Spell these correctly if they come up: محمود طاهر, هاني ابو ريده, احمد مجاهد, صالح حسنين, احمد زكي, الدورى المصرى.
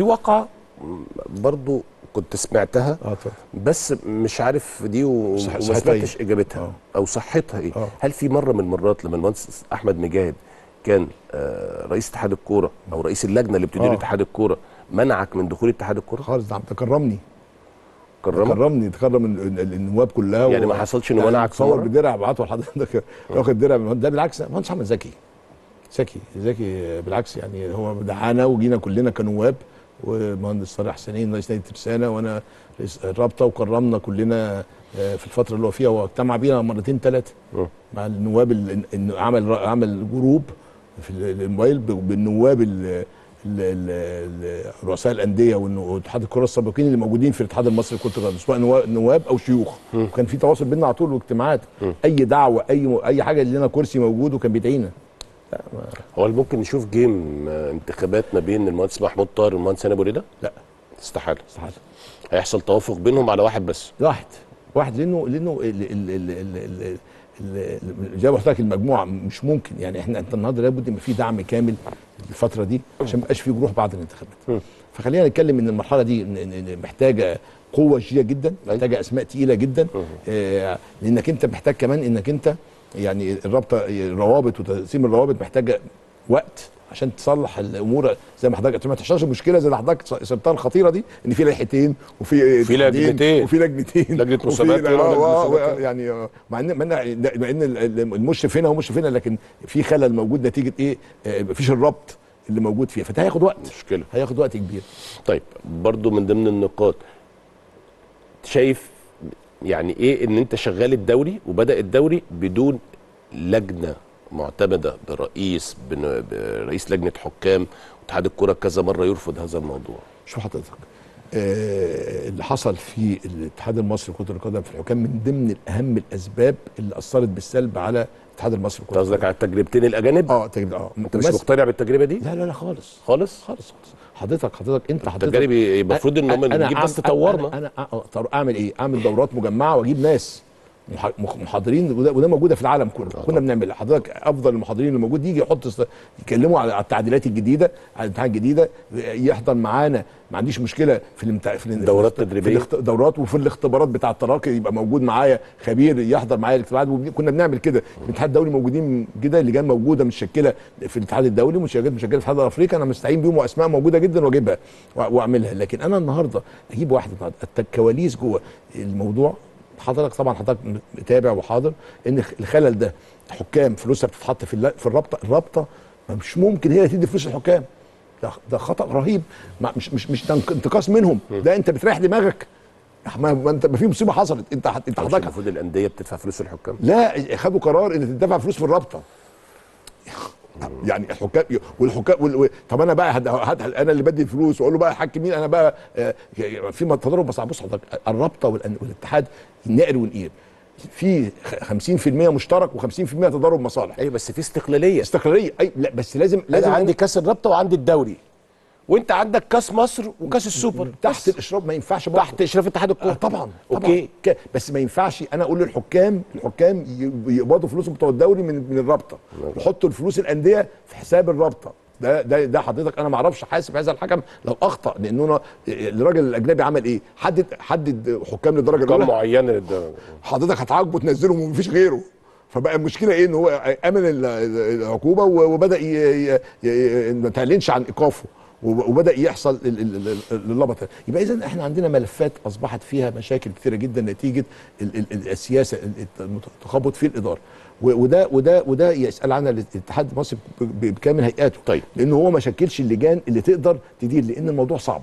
في واقعة برضو كنت سمعتها بس مش عارف دي وما سمعتش اجابتها او صحتها ايه. هل في مره من المرات لما المهندس احمد مجاهد كان رئيس اتحاد الكوره او رئيس اللجنه اللي بتدير اتحاد الكوره منعك من دخول اتحاد الكوره؟ خالص، ده تكرمني، تكرم النواب كلها يعني ما حصلش انه منعك. صور بدرع بعته لحضرتك واخد درع ده، بالعكس المهندس احمد زكي بالعكس يعني هو دعانا وجينا كلنا كنواب، ومهندس صالح حسنين رئيس نادي الترسانه وانا رئيس الرابطه، وكرمنا كلنا في الفتره اللي هو فيها، واجتمع بينا مرتين ثلاثه مع النواب انه عمل جروب في الموبايل بالنواب رؤساء الانديه واتحاد الكره السابقين اللي موجودين في الاتحاد المصري لكره القدم، سواء نواب او شيوخ، وكان في تواصل بينا على طول واجتماعات، اي دعوه اي حاجه لنا كرسي موجود وكان بيدعينا. هو ممكن نشوف جيم انتخابات ما بين المهندس محمود طاهر والمهندس هاني ابو ريده؟ لا، استحاله استحاله هيحصل توافق بينهم على واحد بس. واحد لانه زي ما قلت لك المجموعه مش ممكن، يعني انت النهارده لابد ان في دعم كامل الفتره دي عشان ما يبقاش في جروح بعد الانتخابات. فخلينا نتكلم ان المرحله دي محتاجه قوه شديده جدا، محتاجه اسماء تقيله جدا، لانك انت محتاج كمان انك انت يعني الروابط وتقسيم الروابط محتاجه وقت عشان تصلح الامور زي ما حضرتك، ما تحصلش مشكله زي اللي حضرتك سبتها الخطيره دي، ان في لائحتين وفي لجنتين لجنه مسابقات يعني مع ان المشرف هنا ومشرف هنا، لكن في خلل موجود نتيجه ايه؟ مفيش الربط اللي موجود فيها، فده هياخد وقت، مشكله هياخد وقت كبير. طيب برضو من ضمن النقاط شايف يعني ايه ان انت شغال الدوري وبدأ الدوري بدون لجنه معتمده برئيس لجنه حكام، واتحاد الكوره كذا مره يرفض هذا الموضوع؟ شوف حضرتك اللي حصل في الاتحاد المصري لكره القدم في الحكام من ضمن اهم الاسباب اللي اثرت بالسلب على الاتحاد المصري لكره القدم. قصدك على التجربتين الاجانب؟ انت مش مقتنع بالتجربه دي؟ لا لا لا خالص خالص خالص. حضرتك انت التجارب المفروض ان هم نجيب بس تطورنا. انا اعمل ايه؟ اعمل دورات مجمعه واجيب ناس محاضرين، وده موجوده في العالم كله، كنا بنعملها. حضرتك افضل المحاضرين اللي موجود يجي يتكلموا على التعديلات الجديده، على الامتحانات الجديده، يحضر معانا، ما عنديش مشكله في الدورات التدريبيه، دورات، وفي الاختبارات بتاع التراكم يبقى موجود معايا خبير يحضر معايا الاجتماعات. كنا بنعمل كده في الاتحاد الدولي، موجودين كده اللجان موجوده متشكله في الاتحاد الدولي، متشكله في الاتحاد الافريقي، انا مستعين بيهم واسماء موجوده جدا واجيبها واعملها. لكن انا النهارده اجيب واحد الكواليس جوه الموضوع. حضرتك متابع وحاضر ان الخلل ده، حكام فلوسها بتتحط في الرابطه مش ممكن هي تدي فلوس الحكام، ده خطأ رهيب، مش انتقاص منهم، ده انت بتريح دماغك، ما انت ما في مصيبه حصلت، انت حضرتك المفروض الانديه بتدفع فلوس الحكام. لا، خدوا قرار ان تدفع فلوس في الرابطه يعني الحكام طب انا بقى انا اللي بدي الفلوس واقول له بقى حكم مين؟ انا بقى في تضارب. بص حضرتك، الرابطه والاتحاد نقر ونقير، في 50% مشترك و50% تضارب مصالح. ايوه بس في استقلاليه. اي لا بس لازم عندي كاس الرابطه وعندي الدوري، وانت عندك كاس مصر وكاس السوبر تحت الاشراف، ما ينفعش برضه تحت اشراف اتحاد الكوره. طبعا اوكي، بس ما ينفعش انا اقول للحكام يقبضوا فلوسهم بتوع الدوري من الرابطه، ويحطوا الفلوس الانديه في حساب الرابطه. ده حضرتك انا ما اعرفش حاسب هذا الحكم لو اخطا، لانه انا الراجل الاجنبي عمل ايه؟ حدد حكام للدرجه الاولى، حكام معينه للدرجه، حضرتك هتعاقبه وتنزلهم ومفيش غيره، فبقى المشكله ايه؟ ان هو امن العقوبه وبدا ما تعلنش عن ايقافه، وبدا يحصل اللبط. يبقى اذا احنا عندنا ملفات اصبحت فيها مشاكل كثيره جدا نتيجه السياسه، التخبط في الاداره، وده يسال عنها الاتحاد المصري بكامل هيئاته. طيب، لانه هو ما شكلش اللجان اللي تقدر تدير، لان الموضوع صعب.